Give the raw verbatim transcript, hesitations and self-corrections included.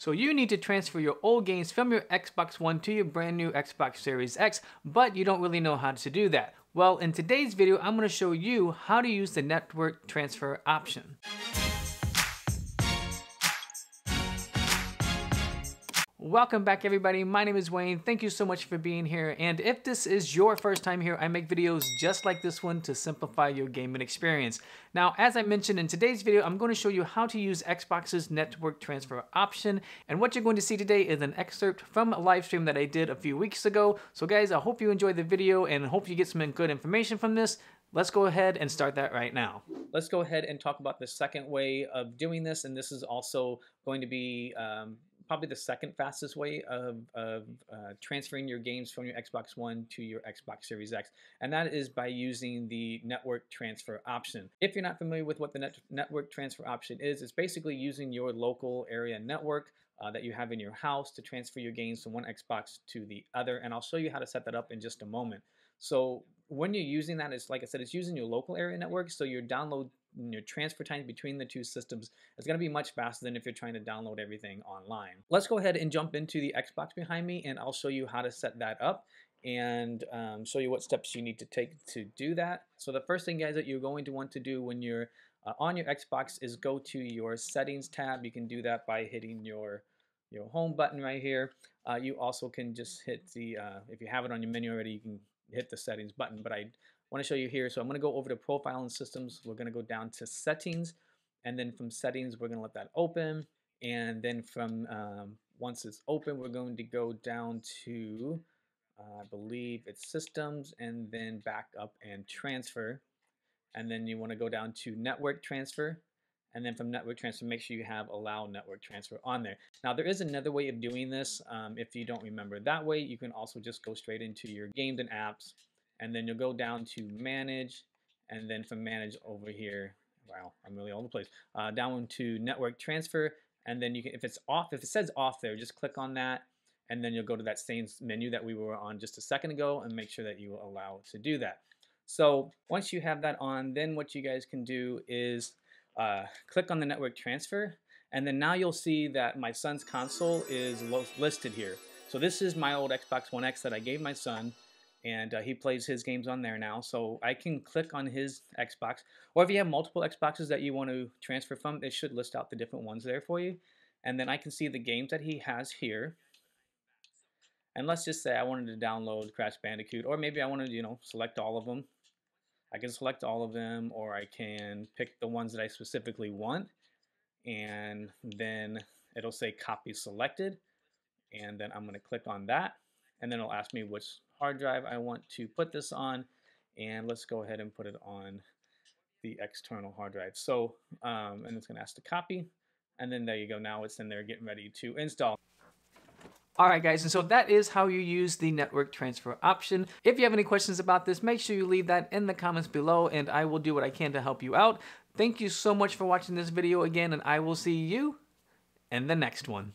So you need to transfer your old games from your Xbox One to your brand new Xbox Series X, but you don't really know how to do that. Well, in today's video, I'm going to show you how to use the network transfer option. Welcome back everybody, my name is Wayne, thank you so much for being here, and if this is your first time here, I make videos just like this one to simplify your gaming experience. Now, as I mentioned in today's video, I'm going to show you how to use Xbox's network transfer option, and what you're going to see today is an excerpt from a live stream that I did a few weeks ago. So guys, I hope you enjoyed the video and hope you get some good information from this. Let's go ahead and start that right now. Let's go ahead and talk about the second way of doing this, and this is also going to be um, probably the second fastest way of, of uh, transferring your games from your Xbox One to your Xbox Series X, and that is by using the network transfer option. If you're not familiar with what the net network transfer option is, it's basically using your local area network uh, that you have in your house to transfer your games from one Xbox to the other, and I'll show you how to set that up in just a moment. So when you're using that, it's like I said, it's using your local area network, so your download your transfer time between the two systems is going to be much faster than if you're trying to download everything online. Let's go ahead and jump into the Xbox behind me, and I'll show you how to set that up and um, show you what steps you need to take to do that. So the first thing, guys, that you're going to want to do when you're uh, on your Xbox is go to your settings tab. You can do that by hitting your your home button right here. Uh, you also can just hit the uh, if you have it on your menu already, you can hit the settings button, but I want to show you here. So I'm going to go over to Profile and Systems. We're going to go down to Settings, and then from Settings we're going to let that open, and then from um, once it's open, we're going to go down to uh, I believe it's Systems, and then back up and Transfer, and then you want to go down to Network Transfer, and then from Network Transfer make sure you have Allow Network Transfer on there. Now there is another way of doing this. Um, if you don't remember that way, you can also just go straight into your Games and Apps, and then you'll go down to Manage, and then from Manage over here, wow, I'm really all over the place, uh, down to Network Transfer, and then you can, if it's off, if it says off there, just click on that, and then you'll go to that same menu that we were on just a second ago, and make sure that you allow to do that. So once you have that on, then what you guys can do is uh, click on the Network Transfer, and then now you'll see that my son's console is listed here. So this is my old Xbox One X that I gave my son, and uh, he plays his games on there now, so I can click on his Xbox, or if you have multiple Xboxes that you want to transfer from, it should list out the different ones there for you, and then I can see the games that he has here. And let's just say I wanted to download Crash Bandicoot, or maybe I want to, you know, select all of them. I can select all of them, or I can pick the ones that I specifically want, and then it'll say copy selected, and then I'm going to click on that, and then it'll ask me which hard drive I want to put this on, and let's go ahead and put it on the external hard drive. So um, and it's gonna ask to copy, and then there you go, now it's in there getting ready to install. Alright guys, and so that is how you use the network transfer option. If you have any questions about this, make sure you leave that in the comments below, and I will do what I can to help you out. Thank you so much for watching this video again, and I will see you in the next one.